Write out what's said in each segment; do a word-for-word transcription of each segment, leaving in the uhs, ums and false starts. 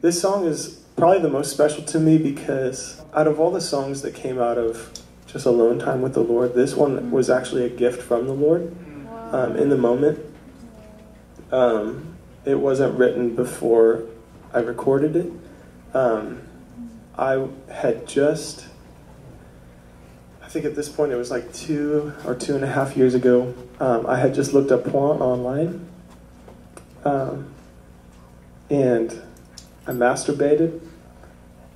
This song is probably the most special to me because out of all the songs that came out of just alone time with the Lord, this one was actually a gift from the Lord um, in the moment. Um, it wasn't written before I recorded it. Um, I had just, I think at this point it was like two or two and a half years ago, um, I had just looked up Point online um, and I masturbated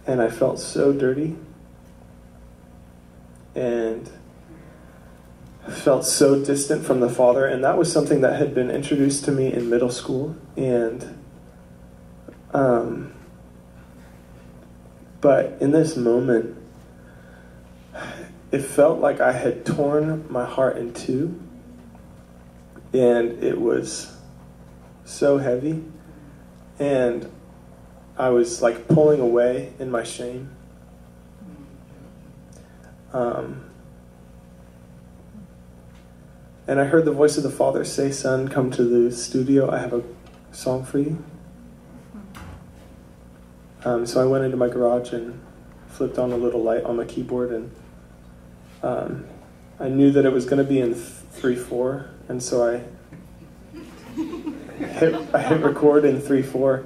and I felt so dirty and I felt so distant from the Father, and that was something that had been introduced to me in middle school, and um, but in this moment, it felt like I had torn my heart in two, and it was so heavy, and I was like pulling away in my shame. Um, and I heard the voice of the Father say, "Son, come to the studio, I have a song for you." Um, so I went into my garage and flipped on a little light on my keyboard, and um, I knew that it was going to be in three four, and so I hit, I hit record in three four,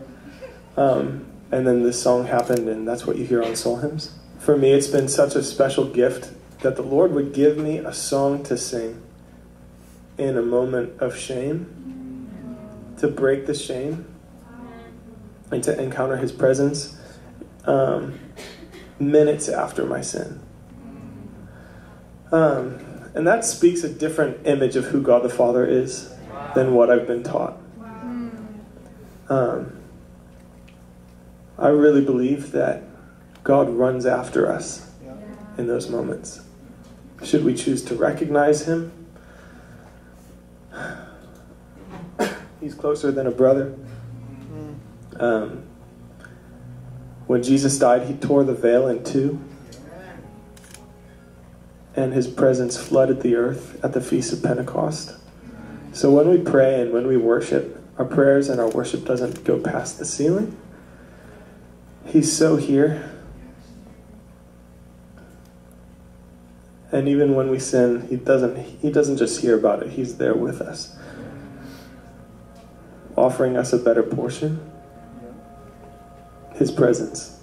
um, and then this song happened, and that's what you hear on Soul Hymns. For me, it's been such a special gift that the Lord would give me a song to sing in a moment of shame, to break the shame, and to encounter His presence um, minutes after my sin. Um, and that speaks a different image of who God the Father is than what I've been taught. Um, I really believe that God runs after us in those moments. Should we choose to recognize Him? He's closer than a brother. Um, when Jesus died, He tore the veil in two, and His presence flooded the earth at the Feast of Pentecost. So when we pray and when we worship, our prayers and our worship doesn't go past the ceiling. He's so here. And even when we sin, he doesn't, he doesn't just hear about it, He's there with us, offering us a better portion. His presence.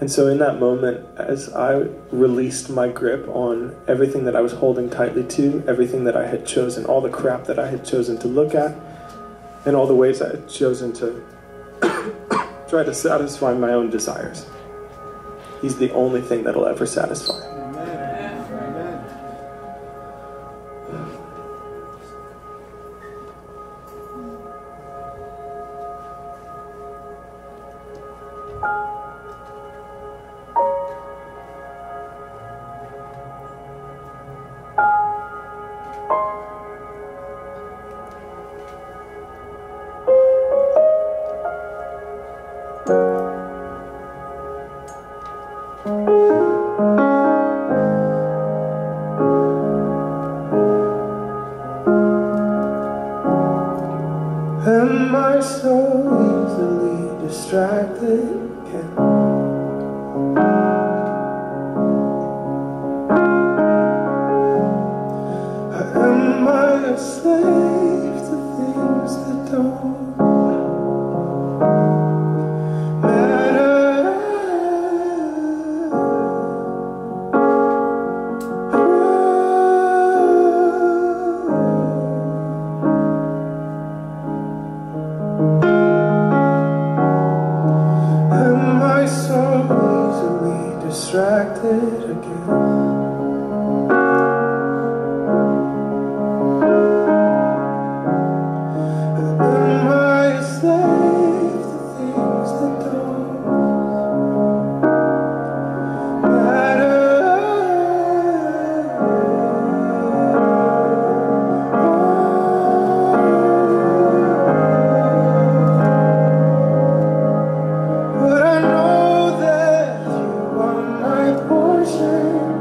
And so in that moment, as I released my grip on everything that I was holding tightly to, everything that I had chosen, all the crap that I had chosen to look at, and all the ways I had chosen to try to satisfy my own desires, He's the only thing that'll ever satisfy. Am I so easily distracted again? Am I a slave to things that don't distracted again? My portion.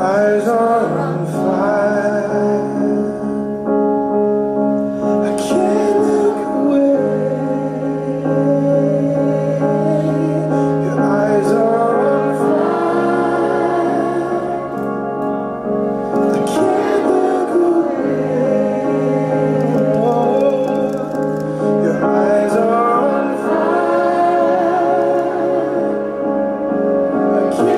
eyes are on fire. I can't look away. Your eyes are on fire. I can't look away. Oh, your eyes are on fire. I can't.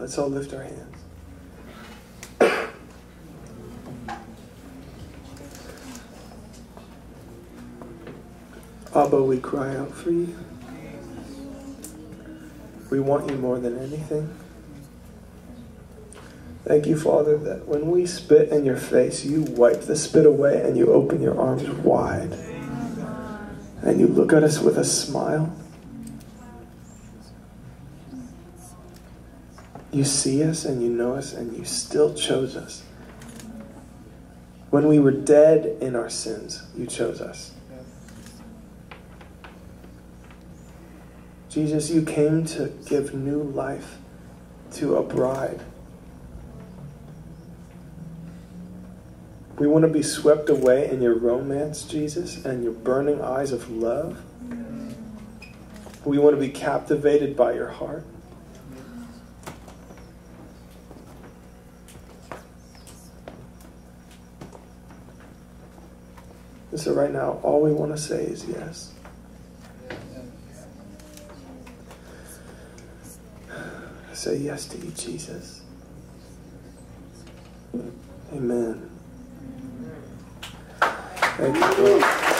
Let's all lift our hands. Abba, we cry out for you. We want you more than anything. Thank you, Father, that when we spit in your face, you wipe the spit away and you open your arms wide. And you look at us with a smile. You see us and you know us and you still chose us. When we were dead in our sins, you chose us. Jesus, you came to give new life to a bride. We want to be swept away in your romance, Jesus, and your burning eyes of love. We want to be captivated by your heart. And so right now, all we want to say is yes. I say yes to you, Jesus. Amen. Thank you.